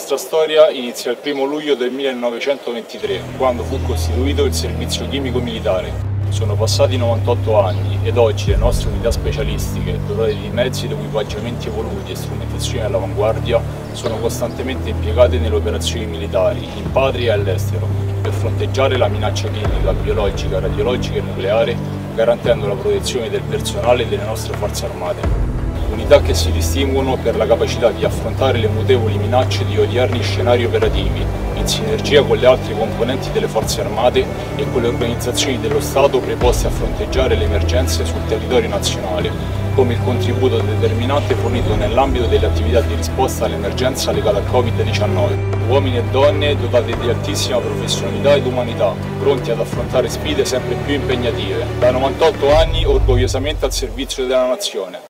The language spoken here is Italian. nostra storia inizia il 1 luglio del 1923, quando fu costituito il Servizio Chimico Militare. Sono passati 98 anni ed oggi le nostre unità specialistiche, dotate di mezzi ed equipaggiamenti evoluti e strumentazioni all'avanguardia, sono costantemente impiegate nelle operazioni militari, in patria e all'estero, per fronteggiare la minaccia chimica, biologica, radiologica e nucleare, garantendo la protezione del personale e delle nostre forze armate. Unità che si distinguono per la capacità di affrontare le mutevoli minacce di odierni scenari operativi, in sinergia con le altre componenti delle forze armate e con le organizzazioni dello Stato preposte a fronteggiare le emergenze sul territorio nazionale, come il contributo determinante fornito nell'ambito delle attività di risposta all'emergenza legata al Covid-19. Uomini e donne dotati di altissima professionalità ed umanità, pronti ad affrontare sfide sempre più impegnative. Da 98 anni orgogliosamente al servizio della Nazione.